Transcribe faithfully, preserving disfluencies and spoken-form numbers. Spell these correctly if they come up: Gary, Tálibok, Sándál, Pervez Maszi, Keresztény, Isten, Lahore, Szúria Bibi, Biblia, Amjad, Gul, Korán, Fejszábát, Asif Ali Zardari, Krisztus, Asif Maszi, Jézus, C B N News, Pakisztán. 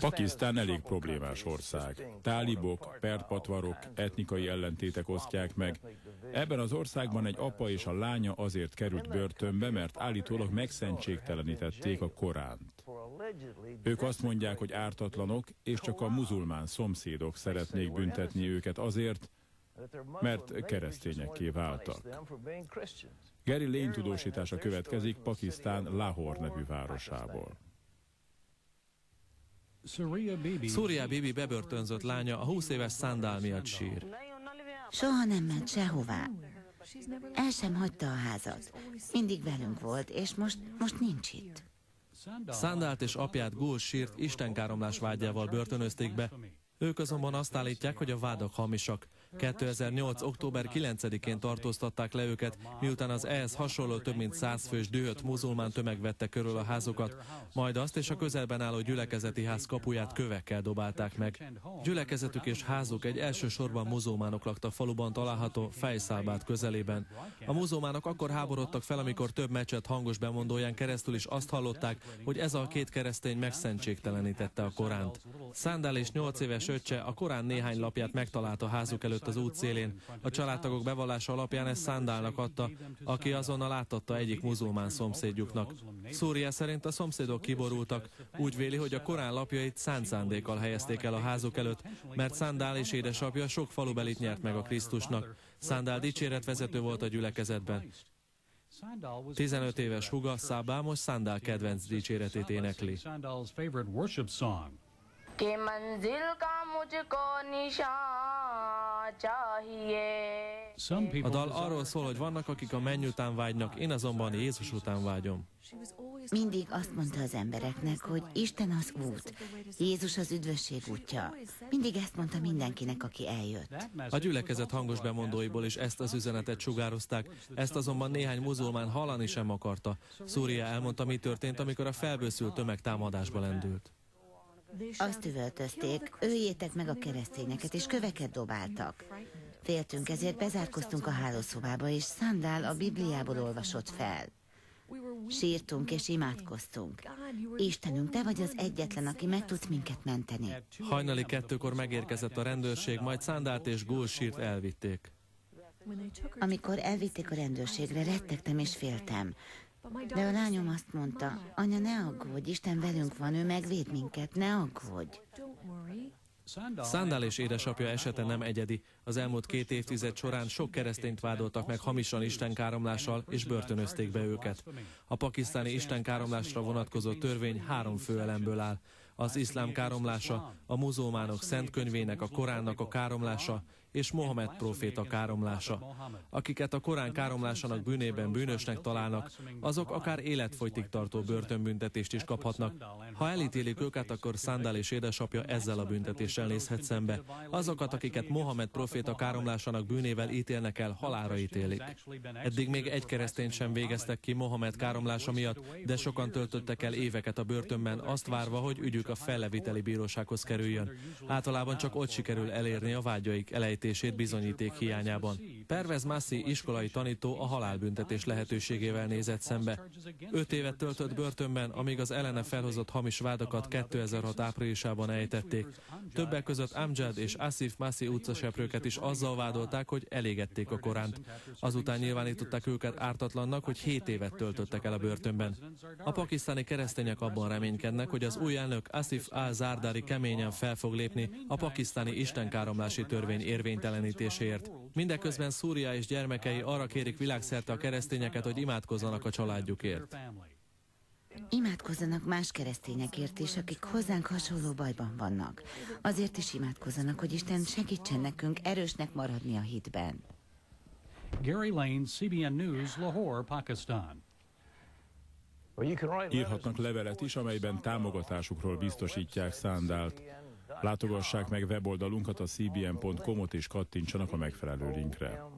Pakisztán elég problémás ország. Tálibok, perpatvarok, etnikai ellentétek osztják meg. Ebben az országban egy apa és a lánya azért került börtönbe, mert állítólag megszentségtelenítették a Koránt. Ők azt mondják, hogy ártatlanok, és csak a muzulmán szomszédok szeretnék büntetni őket azért, mert keresztényekké váltak. Gary lénytudósítása következik Pakisztán Lahore nevű városából. Szúria Bibi bebörtönzött lánya a húsz éves Sándál miatt sír. Soha nem ment sehová. El sem hagyta a házat. Mindig velünk volt, és most, most nincs itt. Sándált és apját, Gul sírt istenkáromlás vágyával börtönözték be. Ők azonban azt állítják, hogy a vádak hamisak. kétezer-nyolc október kilencedikén tartóztatták le őket, miután az ehhez hasonló több mint száz fős dühött muzulmán tömeg vette körül a házukat, majd azt és a közelben álló gyülekezeti ház kapuját kövekkel dobálták meg. Gyülekezetük és házuk egy elsősorban muzulmánok lakta faluban található Fejszábát közelében. A muzulmánok akkor háborodtak fel, amikor több mecset hangos bemondóján keresztül is azt hallották, hogy ez a két keresztény megszentségtelenítette a Koránt. Sándál és nyolc éves öccse a Korán néhány lapját megtalálta házuk előtt az út szélén. A családtagok bevallása alapján ezt Sándálnak adta, aki azonnal átadta egyik muzulmán szomszédjuknak. Szúria szerint a szomszédok kiborultak, úgy véli, hogy a Korán lapjait szánt szándékkal helyezték el a házuk előtt, mert Sándál és édesapja sok falubelit nyert meg a Krisztusnak. Sándál dicséretvezető volt a gyülekezetben. tizenöt éves húga, Szábá most Sándál kedvenc dicséretét énekli. A dal arról szól, hogy vannak, akik a menny után vágynak, én azonban Jézus után vágyom. Mindig azt mondta az embereknek, hogy Isten az út, Jézus az üdvösség útja. Mindig ezt mondta mindenkinek, aki eljött. A gyülekezet hangos bemondóiból is ezt az üzenetet sugározták, ezt azonban néhány muzulmán hallani sem akarta. Szúria elmondta, mi történt, amikor a felbőszült tömeg támadásba lendült. Azt üvöltözték, öljétek meg a keresztényeket, és köveket dobáltak. Féltünk, ezért bezárkoztunk a hálószobába, és Sándál a Bibliából olvasott fel. Sírtunk és imádkoztunk. Istenünk, te vagy az egyetlen, aki meg tudsz minket menteni. Hajnali kettőkor megérkezett a rendőrség, majd Sándált és Gul sírt elvitték. Amikor elvitték a rendőrségre, rettegtem és féltem. De a lányom azt mondta, anya, ne aggódj, Isten velünk van, ő megvéd minket, ne aggódj. Sándál és édesapja esete nem egyedi. Az elmúlt két évtized során sok keresztényt vádoltak meg hamisan istenkáromlással, és börtönözték be őket. A pakisztáni istenkáromlásra vonatkozó törvény három fő elemből áll. Az iszlám káromlása, a muzulmánok szent könyvének, a Koránnak a káromlása, és Mohamed próféta káromlása. Akiket a Korán káromlásának bűnében bűnösnek találnak, azok akár életfogytig tartó börtönbüntetést is kaphatnak. Ha elítélik őket, akkor Sándál és édesapja ezzel a büntetéssel nézhet szembe. Azokat, akiket Mohamed próféta káromlásának bűnével ítélnek el, halálra ítélik. Eddig még egy keresztényt sem végeztek ki Mohamed káromlása miatt, de sokan töltöttek el éveket a börtönben, azt várva, hogy ügyük a felleviteli bírósághoz kerüljön. Általában csak ott sikerül elérni a vágyaik elejtését bizonyíték hiányában. Pervez Maszi iskolai tanító a halálbüntetés lehetőségével nézett szembe. Öt évet töltött börtönben, amíg az ellene felhozott hamis vádakat kétezer-hat áprilisában ejtették. Többek között Amjad és Asif Maszi utcaseprőket is azzal vádolták, hogy elégették a Koránt. Azután nyilvánították őket ártatlannak, hogy hét évet töltöttek el a börtönben. A pakisztáni keresztények abban reménykednek, hogy az új elnök Asif Ali Zardari keményen fel fog lépni a pakisztáni istenkáromlási törvény érvényesítéséért. Mindeközben Szúria és gyermekei arra kérik világszerte a keresztényeket, hogy imádkozzanak a családjukért. Imádkozzanak más keresztényekért is, akik hozzánk hasonló bajban vannak. Azért is imádkozzanak, hogy Isten segítsen nekünk erősnek maradni a hitben. Gary Lane, C B N News, Lahore, Pakistan. Írhatnak levelet is, amelyben támogatásukról biztosítják Sándált. Látogassák meg weboldalunkat, a c b n pont com-ot, és kattintsanak a megfelelő linkre.